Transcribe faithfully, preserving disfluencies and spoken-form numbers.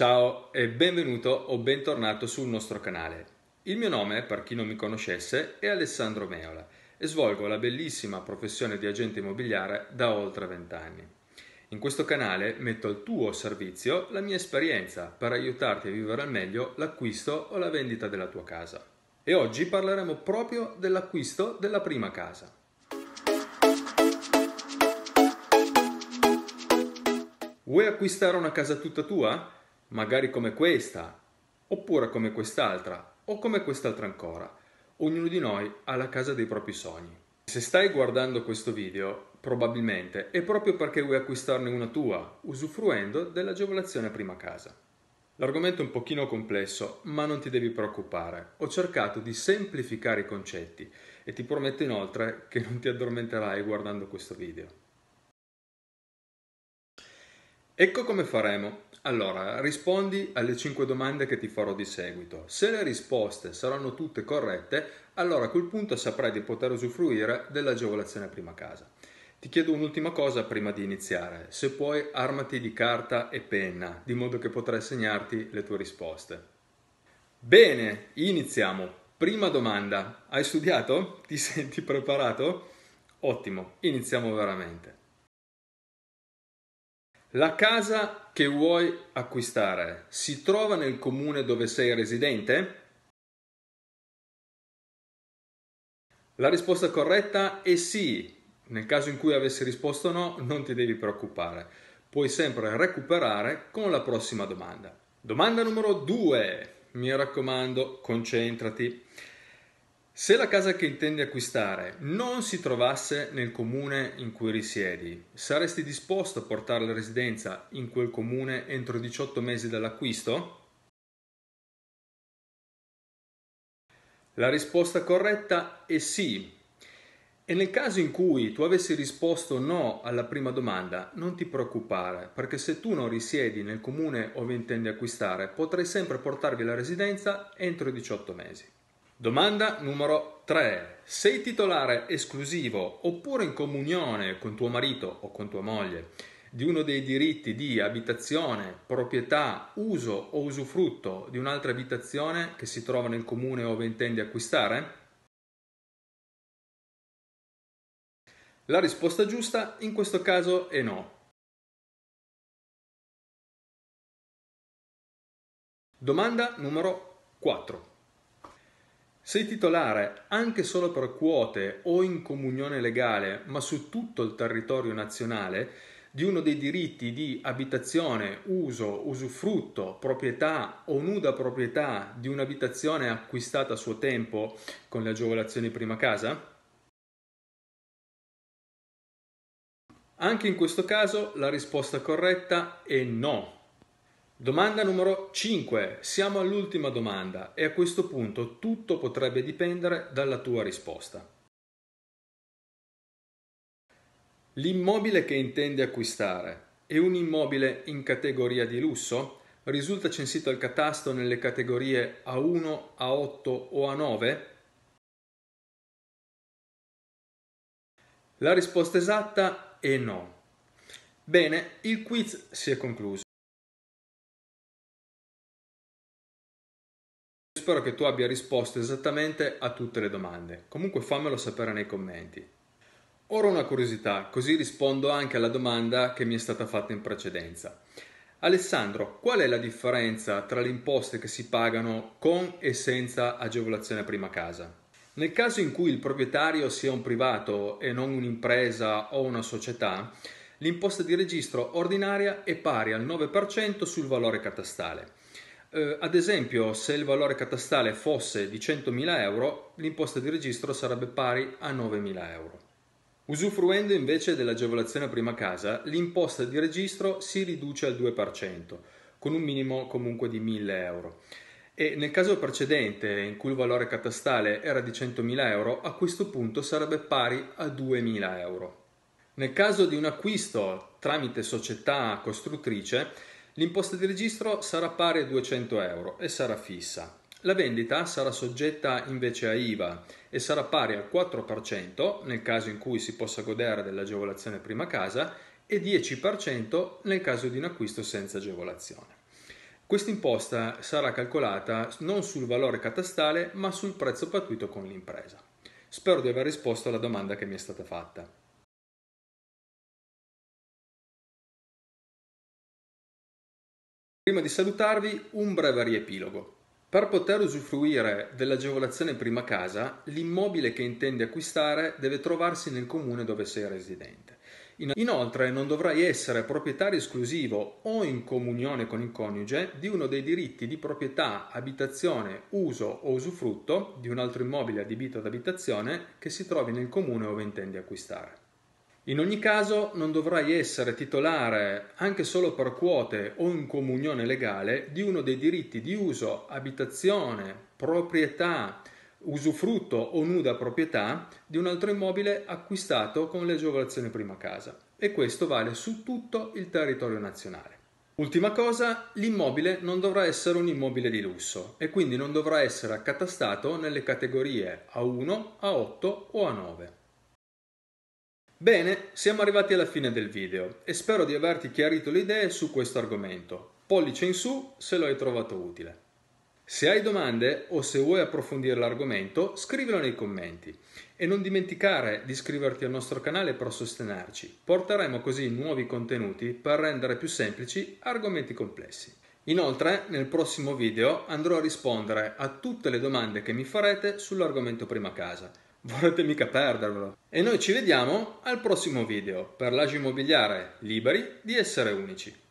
Ciao e benvenuto o bentornato sul nostro canale. Il mio nome, per chi non mi conoscesse, è Alessandro Meola e svolgo la bellissima professione di agente immobiliare da oltre vent'anni. In questo canale metto al tuo servizio la mia esperienza per aiutarti a vivere al meglio l'acquisto o la vendita della tua casa. E oggi parleremo proprio dell'acquisto della prima casa. Vuoi acquistare una casa tutta tua? Magari come questa, oppure come quest'altra, o come quest'altra ancora. Ognuno di noi ha la casa dei propri sogni. Se stai guardando questo video, probabilmente è proprio perché vuoi acquistarne una tua, usufruendo dell'agevolazione prima casa. L'argomento è un pochino complesso, ma non ti devi preoccupare. Ho cercato di semplificare i concetti e ti prometto inoltre che non ti addormenterai guardando questo video. Ecco come faremo. Allora, rispondi alle cinque domande che ti farò di seguito. Se le risposte saranno tutte corrette, allora a quel punto saprai di poter usufruire dell'agevolazione prima casa. Ti chiedo un'ultima cosa prima di iniziare. Se puoi, armati di carta e penna, di modo che potrai segnarti le tue risposte. Bene, iniziamo. Prima domanda. Hai studiato? Ti senti preparato? Ottimo, iniziamo veramente. La casa che vuoi acquistare si trova nel comune dove sei residente? La risposta corretta è sì. Nel caso in cui avessi risposto no, non ti devi preoccupare. Puoi sempre recuperare con la prossima domanda. Domanda numero due. Mi raccomando, concentrati. Se la casa che intendi acquistare non si trovasse nel comune in cui risiedi, saresti disposto a portare la residenza in quel comune entro diciotto mesi dall'acquisto? La risposta corretta è sì. E nel caso in cui tu avessi risposto no alla prima domanda, non ti preoccupare, perché se tu non risiedi nel comune ove intendi acquistare, potrai sempre portarvi la residenza entro diciotto mesi. Domanda numero tre. Sei titolare esclusivo oppure in comunione con tuo marito o con tua moglie di uno dei diritti di abitazione, proprietà, uso o usufrutto di un'altra abitazione che si trova nel comune ove intendi acquistare? La risposta giusta in questo caso è no. Domanda numero quattro. Sei titolare anche solo per quote o in comunione legale, ma su tutto il territorio nazionale, di uno dei diritti di abitazione, uso, usufrutto, proprietà o nuda proprietà di un'abitazione acquistata a suo tempo con le agevolazioni prima casa? Anche in questo caso la risposta corretta è no. Domanda numero cinque. Siamo all'ultima domanda e a questo punto tutto potrebbe dipendere dalla tua risposta. L'immobile che intendi acquistare è un immobile in categoria di lusso? Risulta censito al catasto nelle categorie A uno, A otto o A nove? La risposta esatta è no. Bene, il quiz si è concluso. Spero che tu abbia risposto esattamente a tutte le domande. Comunque fammelo sapere nei commenti. Ora una curiosità, così rispondo anche alla domanda che mi è stata fatta in precedenza. Alessandro, qual è la differenza tra le imposte che si pagano con e senza agevolazione prima casa? Nel caso in cui il proprietario sia un privato e non un'impresa o una società, l'imposta di registro ordinaria è pari al nove per cento sul valore catastale. Ad esempio, se il valore catastale fosse di centomila euro, l'imposta di registro sarebbe pari a novemila euro. Usufruendo invece dell'agevolazione prima casa, l'imposta di registro si riduce al due per cento, con un minimo comunque di mille euro. E nel caso precedente, in cui il valore catastale era di centomila euro, a questo punto sarebbe pari a duemila euro. Nel caso di un acquisto tramite società costruttrice, l'imposta di registro sarà pari a duecento euro e sarà fissa. La vendita sarà soggetta invece a I V A e sarà pari al quattro per cento nel caso in cui si possa godere dell'agevolazione prima casa e dieci per cento nel caso di un acquisto senza agevolazione. Questa imposta sarà calcolata non sul valore catastale ma sul prezzo pattuito con l'impresa. Spero di aver risposto alla domanda che mi è stata fatta. Prima di salutarvi, un breve riepilogo. Per poter usufruire dell'agevolazione prima casa, l'immobile che intendi acquistare deve trovarsi nel comune dove sei residente. Inoltre non dovrai essere proprietario esclusivo o in comunione con il coniuge di uno dei diritti di proprietà, abitazione, uso o usufrutto di un altro immobile adibito ad abitazione che si trovi nel comune dove intendi acquistare. In ogni caso non dovrai essere titolare anche solo per quote o in comunione legale di uno dei diritti di uso, abitazione, proprietà, usufrutto o nuda proprietà di un altro immobile acquistato con l'agevolazione prima casa, e questo vale su tutto il territorio nazionale. Ultima cosa, l'immobile non dovrà essere un immobile di lusso e quindi non dovrà essere accatastato nelle categorie A uno, A otto o A nove. Bene, siamo arrivati alla fine del video e spero di averti chiarito le idee su questo argomento. Pollice in su se lo hai trovato utile. Se hai domande o se vuoi approfondire l'argomento, scrivilo nei commenti e non dimenticare di iscriverti al nostro canale per sostenerci. Porteremo così nuovi contenuti per rendere più semplici argomenti complessi. Inoltre, nel prossimo video andrò a rispondere a tutte le domande che mi farete sull'argomento prima casa. Vorrete mica perdervelo! E noi ci vediamo al prossimo video. Perlage Immobiliare, liberi di essere unici.